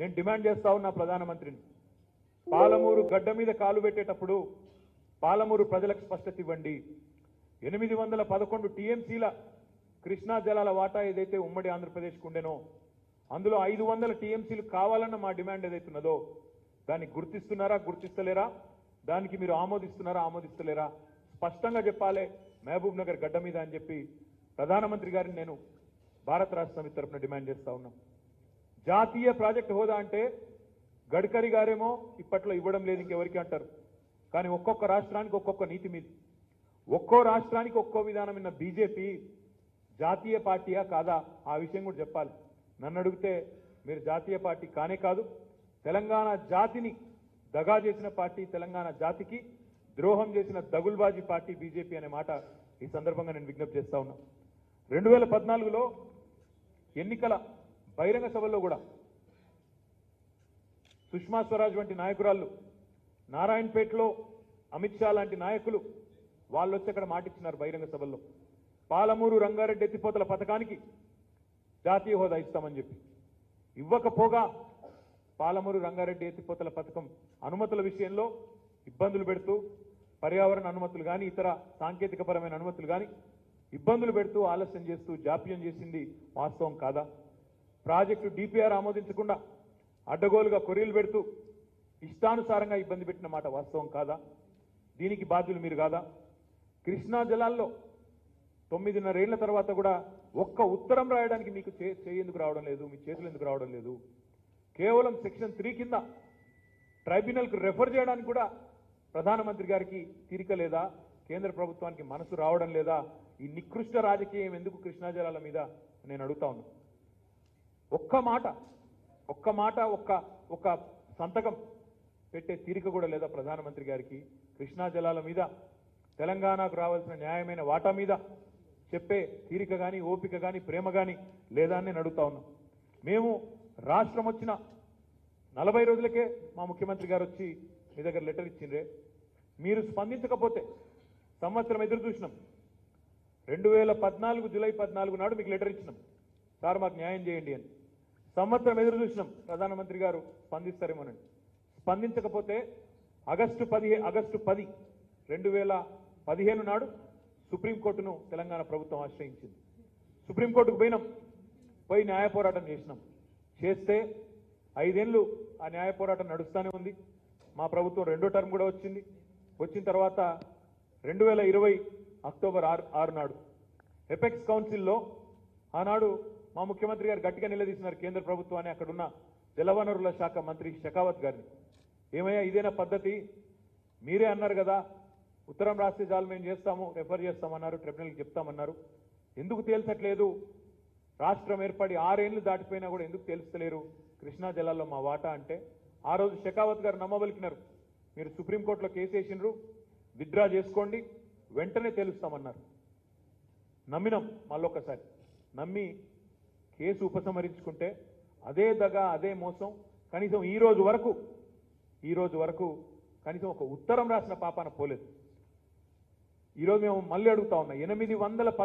నేను డిమాండ్ చేస్తా ఉన్నా ప్రధానమంత్రిని పాలమూరు గడ్డ మీద కాలు పెట్టేటప్పుడు పాలమూరు ప్రజలకు స్పష్టత ఇవ్వండి 811 టీఎంసీల కృష్ణా జలాల వాటా ఏదైతే ఉమ్మడి ఆంధ్రప్రదేశ్ కుండెనో అందులో 500 టీఎంసీలు కావాలన్న మా డిమాండ్ ఏదైతున్నదో దాన్ని గుర్తిస్తున్నారా గుర్తిస్తలేరా దానికి మీరు ఆమోదిస్తున్నారా ఆమోదిస్తలేరా స్పష్టంగా చెప్పాలి మహబూబ్ నగర్ గడ్డ మీద అని చెప్పి ప్రధానమంత్రి గారిని నేను భారత రాష్ట్ర సమితి తరపున డిమాండ్ చేస్తా ఉన్నాం జాతీయ ప్రాజెక్ట్ హోదా అంటే గడ్కరీ గారేమో ఇప్పట్లో ఇవ్వడం లేదు ఇంకెవరికి అంటారు కానీ ఒక్కొక్క రాష్ట్రానికి ఒక్కొక్క నీతి మీది ఒక్కో రాష్ట్రానికి ఒక్కో విధానం ఉన్న బీజేపీ జాతీయ పార్టీయా కాదా ఆ విషయం కూడా చెప్పాలి నన్ను అడిగితే మీరు జాతీయ పార్టీ కానే కాదు తెలంగాణ జాతిని దగా చేసిన పార్టీ తెలంగాణ జాతికి ద్రోహం చేసిన దగుల్బాజీ పార్టీ బీజేపీ అనే మాట ఈ సందర్భంగా నేను విజ్ఞప్తి చేస్తా ఉన్నా 2014లో ఎన్నికల బహిరంగ సభల్లో కూడా సుష్మా స్వరాజ్ వంటి నాయకురాళ్ళు నారాయణపేటలో అమిత్ షా లాంటి నాయకులు వాళ్ళు వచ్చి అక్కడ మాటిచ్చినారు బహిరంగ సభల్లో పాలమూరు రంగారెడ్డి ఎత్తిపోతల పథకానికి జాతీయ హోదా ఇస్తామని చెప్పి ఇవ్వకపోగా పాలమూరు రంగారెడ్డి ఎత్తిపోతల పథకం అనుమతుల విషయంలో ఇబ్బందులు పెడుతూ పర్యావరణ అనుమతులు కానీ ఇతర సాంకేతికపరమైన అనుమతులు కానీ ఇబ్బందులు పెడుతూ ఆలస్యం చేస్తూ జాప్యం చేసింది వాస్తవం కాదా ప్రాజెక్టు డిపిఆర్ ఆమోదించకుండా అడ్డగోలుగా కొరీలు పెడుతూ ఇష్టానుసారంగా ఇబ్బంది పెట్టిన మాట వాస్తవం కాదా దీనికి బాధ్యులు మీరు కాదా కృష్ణా జలాల్లో 9.5 ఏళ్ల తర్వాత కూడా ఒక్క ఉత్తరం రాయడానికి మీకు చేయేందుకు రావడం లేదు మీ చేతులు ఎందుకు రావడం లేదు కేవలం సెక్షన్ 3 కింద ట్రైబ్యునల్కు రెఫర్ చేయడానికి కూడా ప్రధానమంత్రి గారికి తీరిక లేదా కేంద్ర ప్రభుత్వానికి మనసు రావడం లేదా ఈ నికృష్ట రాజకీయం ఎందుకు కృష్ణా జలాల మీద నేను అడుగుతా ఉన్నా ఒక్క సంతకం పెట్టే తీరిక కూడా లేదా ప్రధానమంత్రి గారికి కృష్ణా జలాల మీద తెలంగాణకు రావాల్సిన న్యాయమైన వాటా మీద చెప్పే తీరిక కానీ ఓపిక కానీ ప్రేమ కానీ లేదా అని నేను అడుగుతా ఉన్నా మేము రాష్ట్రం వచ్చిన 40 రోజులకే మా ముఖ్యమంత్రి గారు వచ్చి మీ దగ్గర లెటర్ ఇచ్చిండ్రే మీరు స్పందించకపోతే సంవత్సరం ఎదురు చూసినాం 2014 జూలై 14 నాడు మీకు లెటర్ ఇచ్చినాం సార్ మాకు న్యాయం చేయండి అని సంవత్సరం ఎదురు చూసినాం ప్రధానమంత్రి గారు స్పందిస్తారేమోనండి స్పందించకపోతే ఆగస్టు 10, 2015 నాడు సుప్రీంకోర్టును తెలంగాణ ప్రభుత్వం ఆశ్రయించింది సుప్రీంకోర్టుకు పోయినాం పోయి న్యాయ పోరాటం చేసినాం చేస్తే 5 ఏళ్లు ఆ న్యాయ పోరాటం నడుస్తూనే ఉంది మా ప్రభుత్వం 2వ టర్మ్ కూడా వచ్చింది వచ్చిన తర్వాత 2020 అక్టోబర్ 6 నాడు ఎపెక్స్ కౌన్సిల్లో ఆనాడు మా ముఖ్యమంత్రి గారు గట్టిగా నిలదీసినారు కేంద్ర ప్రభుత్వాన్ని అక్కడున్న జలవనరుల శాఖ మంత్రి షెకావత్ గారిని ఏమయ్యా ఇదేనా పద్ధతి మీరే అన్నారు కదా ఉత్తరం రాస్తే చాలు మేము చేస్తాము రెఫర్ చేస్తామన్నారు ట్రిబ్యునల్కి చెప్తామన్నారు ఎందుకు తేల్చట్లేదు రాష్ట్రం ఏర్పడి 6 ఏళ్లు దాటిపోయినా కూడా ఎందుకు తెలుస్తలేరు కృష్ణా జలాల్లో మా వాటా అంటే ఆ రోజు షెకావత్ గారు నమ్మబలికినారు మీరు సుప్రీంకోర్టులో కేసు వేసినారు విత్డ్రా చేసుకోండి వెంటనే తెలుస్తామన్నారు నమ్మినాం మళ్ళొక్కసారి నమ్మి కేసు ఉపసంహరించుకుంటే అదే దగా అదే మోసం కనీసం ఈ రోజు వరకు కనీసం ఒక ఉత్తరం రాసిన పాపాన పోలేదు ఈరోజు మేము మళ్ళీ అడుగుతా ఉన్నా 800